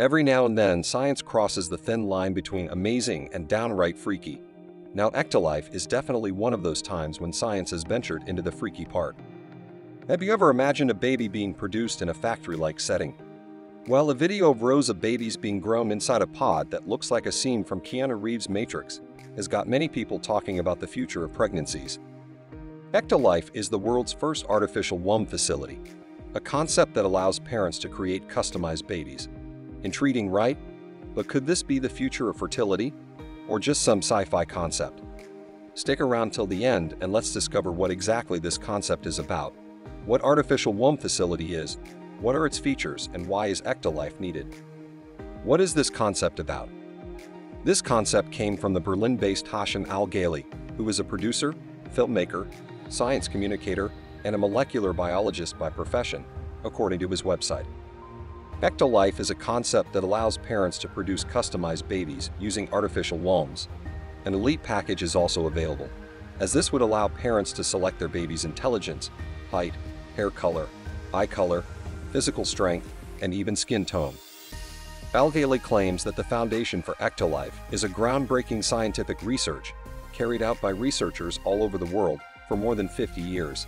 Every now and then, science crosses the thin line between amazing and downright freaky. Now, Ectolife is definitely one of those times when science has ventured into the freaky part. Have you ever imagined a baby being produced in a factory-like setting? Well, a video of rows of babies being grown inside a pod that looks like a scene from Keanu Reeves' Matrix has got many people talking about the future of pregnancies. Ectolife is the world's first artificial womb facility, a concept that allows parents to create customized babies. Intriguing, right? But could this be the future of fertility? Or just some sci-fi concept? Stick around till the end and let's discover what exactly this concept is about, what artificial womb facility is, what are its features, and why is Ectolife needed? What is this concept about? This concept came from the Berlin-based Hashem Al-Ghaili, who is a producer, filmmaker, science communicator, and a molecular biologist by profession, according to his website. Ectolife is a concept that allows parents to produce customized babies using artificial wombs. An elite package is also available, as this would allow parents to select their baby's intelligence, height, hair color, eye color, physical strength, and even skin tone. Al-Ghaili claims that the foundation for Ectolife is a groundbreaking scientific research carried out by researchers all over the world for more than 50 years.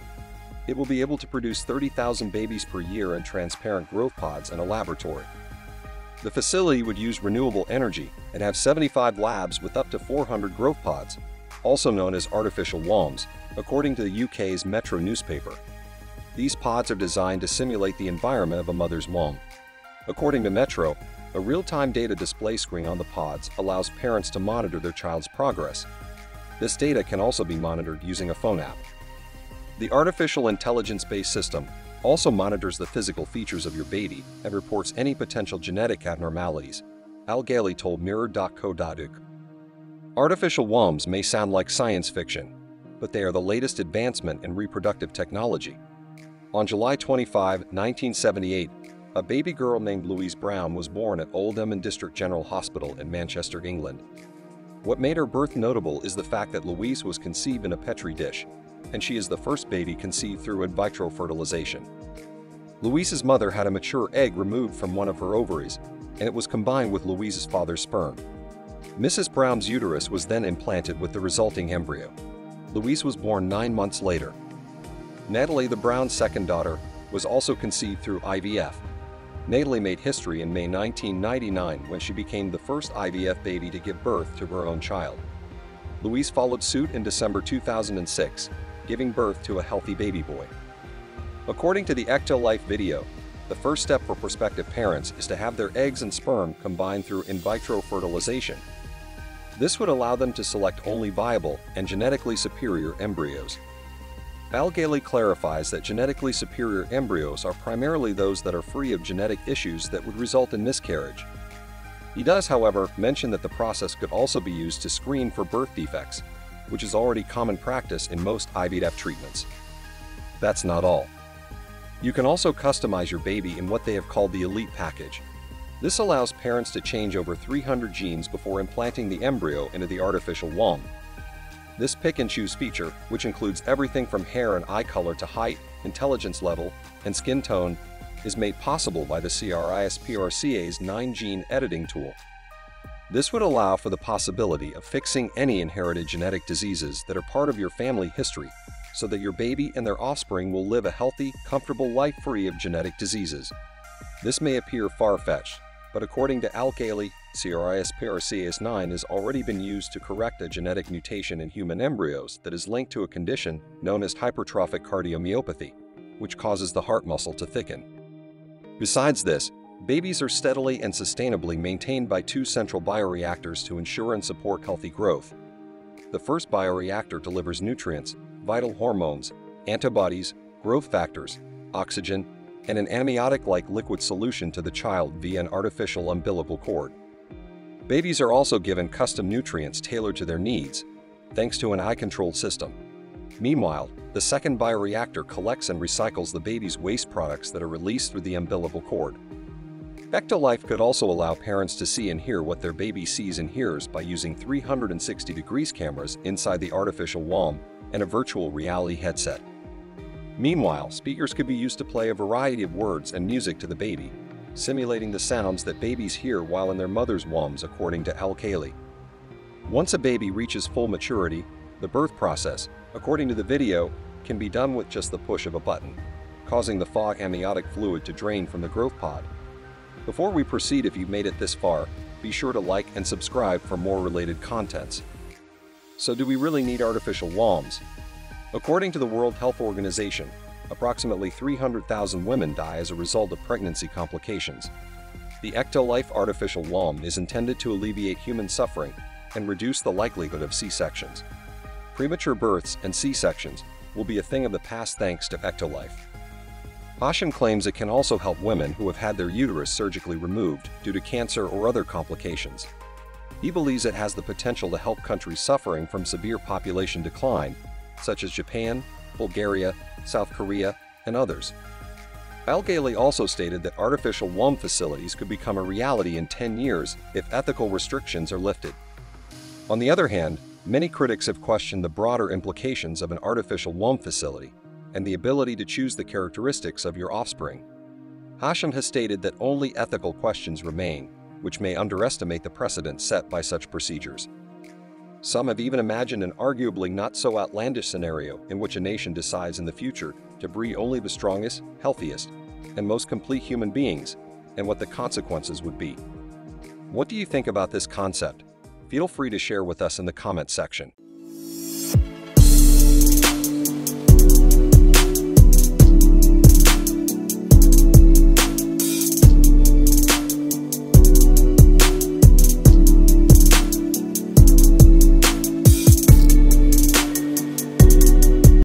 It will be able to produce 30,000 babies per year in transparent growth pods in a laboratory. The facility would use renewable energy and have 75 labs with up to 400 growth pods, also known as artificial wombs, according to the UK's Metro newspaper. These pods are designed to simulate the environment of a mother's womb. According to Metro, a real-time data display screen on the pods allows parents to monitor their child's progress. This data can also be monitored using a phone app. The artificial intelligence-based system also monitors the physical features of your baby and reports any potential genetic abnormalities, Al-Ghaili told Mirror.co.uk. Artificial wombs may sound like science fiction, but they are the latest advancement in reproductive technology. On July 25, 1978, a baby girl named Louise Brown was born at Oldham and District General Hospital in Manchester, England. What made her birth notable is the fact that Louise was conceived in a Petri dish, and she is the first baby conceived through in vitro fertilization. Louise's mother had a mature egg removed from one of her ovaries, and it was combined with Louise's father's sperm. Mrs. Brown's uterus was then implanted with the resulting embryo. Louise was born 9 months later. Natalie, the Browns' second daughter, was also conceived through IVF. Natalie made history in May 1999 when she became the first IVF baby to give birth to her own child. Louise followed suit in December 2006, giving birth to a healthy baby boy. According to the Ectolife video, the first step for prospective parents is to have their eggs and sperm combined through in vitro fertilization. This would allow them to select only viable and genetically superior embryos. Al-Ghaili clarifies that genetically superior embryos are primarily those that are free of genetic issues that would result in miscarriage. He does, however, mention that the process could also be used to screen for birth defects, which is already common practice in most IVF treatments. That's not all. You can also customize your baby in what they have called the Elite package. This allows parents to change over 300 genes before implanting the embryo into the artificial womb. This pick-and-choose feature, which includes everything from hair and eye color to height, intelligence level, and skin tone, is made possible by the CRISPR-Cas9 9-gene editing tool. This would allow for the possibility of fixing any inherited genetic diseases that are part of your family history, so that your baby and their offspring will live a healthy, comfortable life free of genetic diseases. This may appear far-fetched, but according to Al-Ghaili, CRISPR-Cas9 has already been used to correct a genetic mutation in human embryos that is linked to a condition known as hypertrophic cardiomyopathy, which causes the heart muscle to thicken. Besides this, babies are steadily and sustainably maintained by two central bioreactors to ensure and support healthy growth. The first bioreactor delivers nutrients, vital hormones, antibodies, growth factors, oxygen, and an amniotic-like liquid solution to the child via an artificial umbilical cord. Babies are also given custom nutrients tailored to their needs, thanks to an eye-controlled system. Meanwhile, the second bioreactor collects and recycles the baby's waste products that are released through the umbilical cord. Ectolife could also allow parents to see and hear what their baby sees and hears by using 360-degree cameras inside the artificial womb and a virtual reality headset. Meanwhile, speakers could be used to play a variety of words and music to the baby, simulating the sounds that babies hear while in their mother's wombs, according to Al-Ghaili. Once a baby reaches full maturity, the birth process, according to the video, can be done with just the push of a button, causing the fog amniotic fluid to drain from the growth pod. Before we proceed, if you've made it this far, be sure to like and subscribe for more related contents. So do we really need artificial wombs? According to the World Health Organization, approximately 300,000 women die as a result of pregnancy complications. The Ectolife artificial womb is intended to alleviate human suffering and reduce the likelihood of C-sections. Premature births and C-sections will be a thing of the past thanks to Ectolife. Hashem claims it can also help women who have had their uterus surgically removed due to cancer or other complications. He believes it has the potential to help countries suffering from severe population decline, such as Japan, Bulgaria, South Korea, and others. Al-Ghaili also stated that artificial womb facilities could become a reality in 10 years if ethical restrictions are lifted. On the other hand, many critics have questioned the broader implications of an artificial womb facility and the ability to choose the characteristics of your offspring. Hashem has stated that only ethical questions remain, which may underestimate the precedent set by such procedures. Some have even imagined an arguably not so outlandish scenario in which a nation decides in the future to breed only the strongest, healthiest, and most complete human beings, and what the consequences would be. What do you think about this concept? Feel free to share with us in the comment section.